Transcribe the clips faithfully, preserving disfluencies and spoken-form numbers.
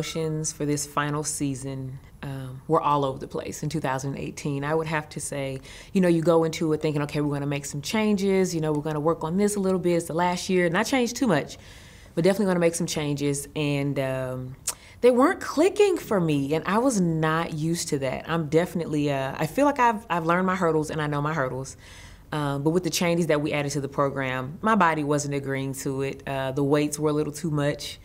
emotions for this final season um, were all over the place in two thousand eighteen. I would have to say, you know, you go into it thinking, okay, we're going to make some changes. You know, we're going to work on this a little bit. It's the last year. Not change too much, but definitely going to make some changes. And um, they weren't clicking for me, and I was not used to that. I'm definitely, uh, I feel like I've, I've learned my hurdles, and I know my hurdles. Um, but with the changes that we added to the program, my body wasn't agreeing to it. Uh, the weights were a little too much.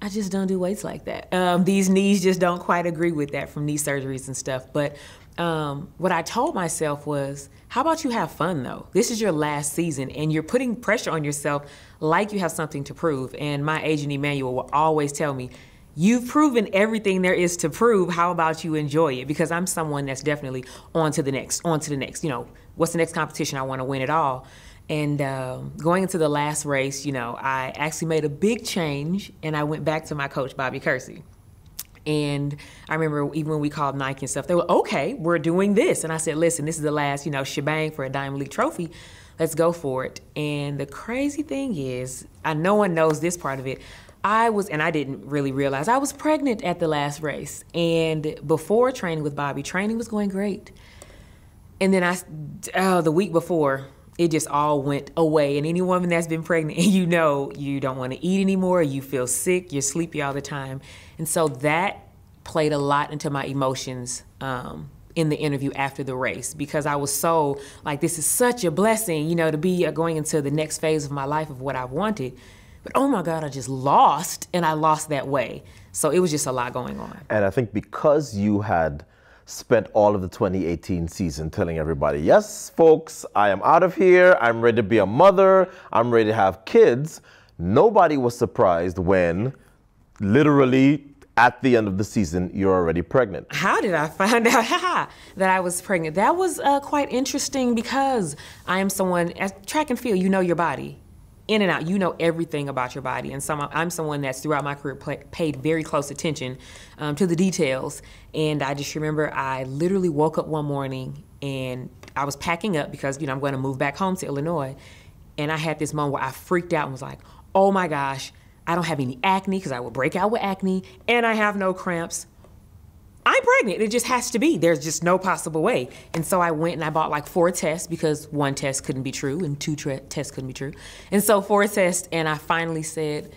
I just don't do weights like that. Um, these knees just don't quite agree with that from knee surgeries and stuff. But um, what I told myself was, how about you have fun though? This is your last season and you're putting pressure on yourself like you have something to prove. And my agent Emmanuel will always tell me, you've proven everything there is to prove, how about you enjoy it? Because I'm someone that's definitely on to the next, on to the next. You know, what's the next competition? I want to win it all. And um, going into the last race, you know, I actually made a big change, and I went back to my coach, Bobby Kersey. And I remember even when we called Nike and stuff, they were, okay, we're doing this. And I said, listen, this is the last, you know, shebang for a Diamond League trophy. Let's go for it. And the crazy thing is, I, no one knows this part of it. I was, and I didn't really realize, I was pregnant at the last race. And before training with Bobby, training was going great. And then I, oh, the week before, it just all went away. And any woman that's been pregnant, you know, you don't want to eat anymore, you feel sick, you're sleepy all the time. And so that played a lot into my emotions um, in the interview after the race, because I was so like, this is such a blessing, you know, to be going into the next phase of my life of what I wanted. But oh my God, I just lost, and I lost that way. So it was just a lot going on. And I think because you had spent all of the twenty eighteen season telling everybody, yes, folks, I am out of here. I'm ready to be a mother. I'm ready to have kids. Nobody was surprised when literally at the end of the season, you're already pregnant. How did I find out that I was pregnant? That was uh, quite interesting, because I am someone, at track and field, you know your body. In and out, you know everything about your body. And some, I'm someone that's throughout my career play, paid very close attention um, to the details. And I just remember I literally woke up one morning and I was packing up because, you know, I'm going to move back home to Illinois. And I had this moment where I freaked out and was like, oh my gosh, I don't have any acne, because I would break out with acne, and I have no cramps. I'm pregnant, it just has to be. There's just no possible way. And so I went and I bought like four tests, because one test couldn't be true and two tests couldn't be true. And so four tests, and I finally said,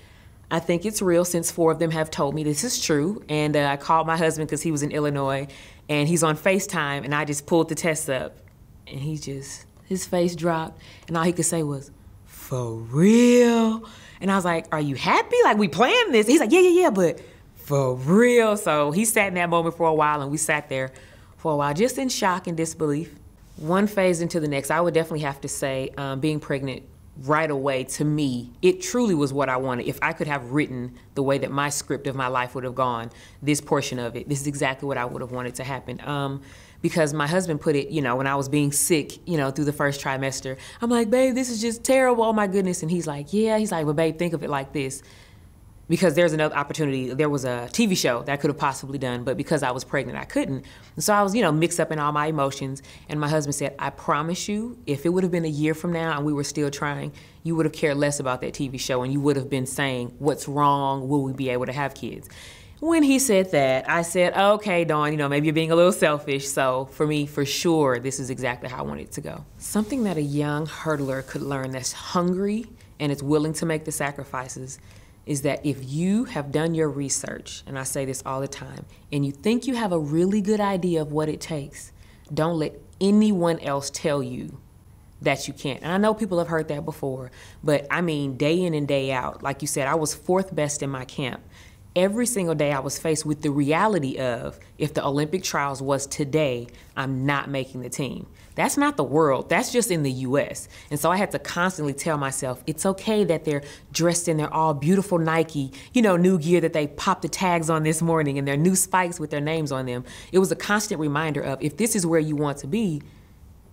I think it's real, since four of them have told me this is true. And uh, I called my husband, because he was in Illinois, and he's on FaceTime, and I just pulled the tests up, and he just, his face dropped, and all he could say was, for real? And I was like, are you happy? Like, we planned this. He's like, yeah, yeah, yeah, but for real. So he sat in that moment for a while, and we sat there for a while, just in shock and disbelief. One phase into the next, I would definitely have to say um, being pregnant right away, to me, it truly was what I wanted. If I could have written the way that my script of my life would have gone, this portion of it, this is exactly what I would have wanted to happen. Um, because my husband put it, you know, when I was being sick, you know, through the first trimester, I'm like, babe, this is just terrible, oh my goodness. And he's like, yeah, he's like, but babe, think of it like this. Because there's another opportunity, there was a T V show that I could have possibly done, but because I was pregnant, I couldn't. And so I was, you know, mixed up in all my emotions, and my husband said, I promise you, if it would have been a year from now and we were still trying, you would have cared less about that T V show, and you would have been saying, what's wrong, will we be able to have kids? When he said that, I said, okay, Dawn, you know, maybe you're being a little selfish. So for me, for sure, this is exactly how I want it to go. Something that a young hurdler could learn that's hungry and is willing to make the sacrifices is that if you have done your research, and I say this all the time, and you think you have a really good idea of what it takes, don't let anyone else tell you that you can't. And I know people have heard that before, but I mean, day in and day out, like you said, I was fourth best in my camp. Every single day I was faced with the reality of, if the Olympic trials was today, I'm not making the team. That's not the world, that's just in the U S. And so I had to constantly tell myself, it's okay that they're dressed in their all beautiful Nike, you know, new gear that they popped the tags on this morning, and their new spikes with their names on them. It was a constant reminder of, if this is where you want to be,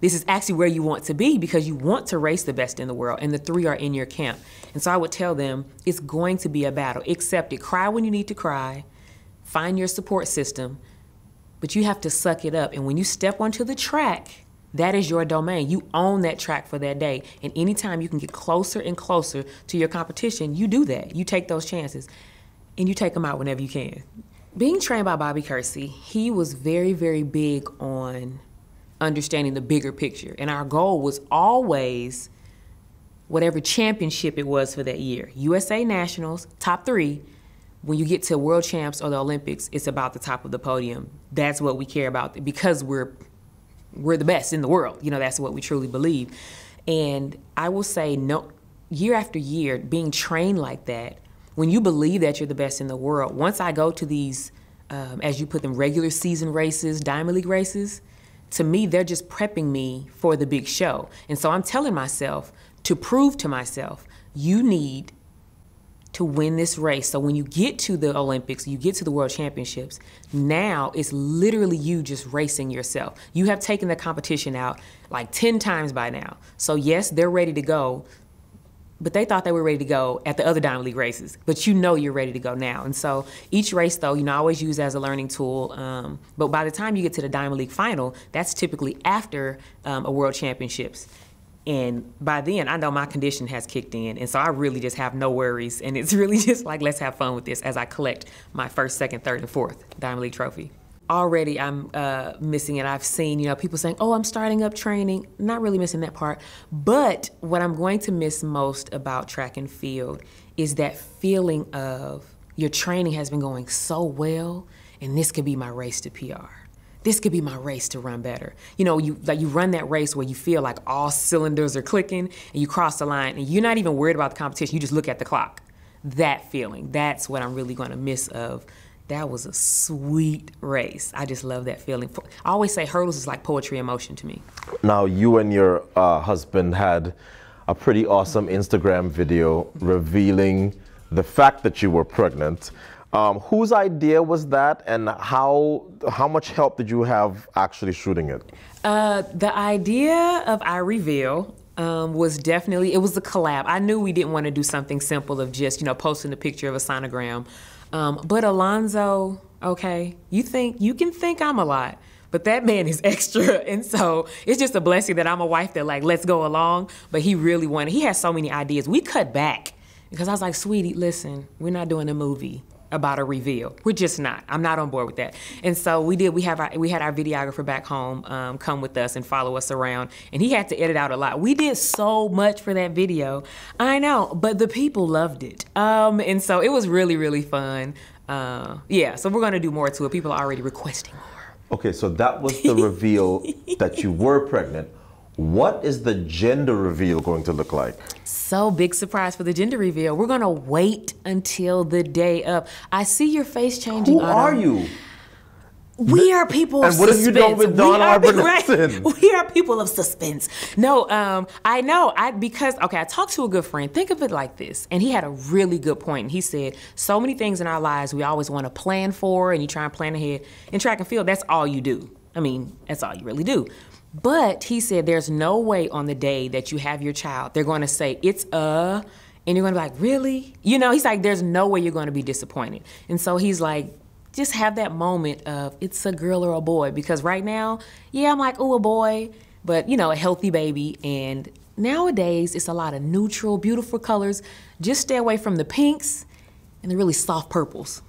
this is actually where you want to be, because you want to race the best in the world, and the three are in your camp. And so I would tell them, it's going to be a battle. Accept it. Cry when you need to cry. Find your support system. But you have to suck it up. And when you step onto the track, that is your domain. You own that track for that day. And anytime you can get closer and closer to your competition, you do that. You take those chances. and you take them out whenever you can. Being trained by Bobby Kersey, he was very, very big on understanding the bigger picture. And our goal was always whatever championship it was for that year. U S A Nationals, top three. When you get to World Champs or the Olympics, it's about the top of the podium. That's what we care about because we're, we're the best in the world. You know, that's what we truly believe. And I will say, no, year after year, being trained like that, when you believe that you're the best in the world, once I go to these, um, as you put them, regular season races, Diamond League races, to me, they're just prepping me for the big show. And so I'm telling myself to prove to myself, you need to win this race. So when you get to the Olympics, you get to the World Championships, now it's literally you just racing yourself. You have taken the competition out like ten times by now. So yes, they're ready to go, but they thought they were ready to go at the other Diamond League races, but you know you're ready to go now. And so each race though, you know, I always use as a learning tool, um, but by the time you get to the Diamond League final, that's typically after um, a World Championships. And by then, I know my condition has kicked in, and so I really just have no worries, and it's really just like, let's have fun with this as I collect my first, second, third, and fourth Diamond League trophy. Already I'm uh, missing it. I've seen, you know, people saying, oh, I'm starting up training. Not really missing that part. But what I'm going to miss most about track and field is that feeling of your training has been going so well, and this could be my race to P R. This could be my race to run better. You know, you, like, you run that race where you feel like all cylinders are clicking, and you cross the line, and you're not even worried about the competition. You just look at the clock. That feeling, that's what I'm really going to miss of. That was a sweet race. I just love that feeling. I always say hurdles is like poetry in motion to me. Now, you and your uh, husband had a pretty awesome Instagram video revealing the fact that you were pregnant. Um, whose idea was that, and how, how much help did you have actually shooting it? Uh, the idea of I Reveal um, was definitely, it was a collab. I knew we didn't want to do something simple of just, you know, posting a picture of a sonogram. Um, but Alonzo, okay, you think, you can think I'm a lot, but that man is extra. And so it's just a blessing that I'm a wife that like, let's go along. But he really wanted, he has so many ideas. We cut back because I was like, sweetie, listen, we're not doing a movie about a reveal. We're just not. I'm not on board with that. And so we did, we have our, we had our videographer back home um, come with us and follow us around, and he had to edit out a lot. We did so much for that video. I know, but the people loved it. Um, and so it was really, really fun. Uh, yeah, so we're gonna do more to it. People are already requesting more. Okay, so that was the reveal that you were pregnant. What is the gender reveal going to look like? So big surprise for the gender reveal. We're gonna wait until the day of. I see your face changing. Who Autumn. Are you? We are people of suspense. And what have you done with Dawn Arbor-Nelson? Right? We are people of suspense. No, um, I know, I because, okay, I talked to a good friend, think of it like this, and he had a really good point, and he said, so many things in our lives we always wanna plan for, and you try and plan ahead. In track and field, that's all you do. I mean, that's all you really do. But he said, there's no way on the day that you have your child, they're gonna say, it's a, and you're gonna be like, really? You know, he's like, there's no way you're gonna be disappointed. And so he's like, just have that moment of it's a girl or a boy, because right now, yeah, I'm like, oh, a boy, but you know, a healthy baby. And nowadays it's a lot of neutral, beautiful colors. Just stay away from the pinks and the really soft purples.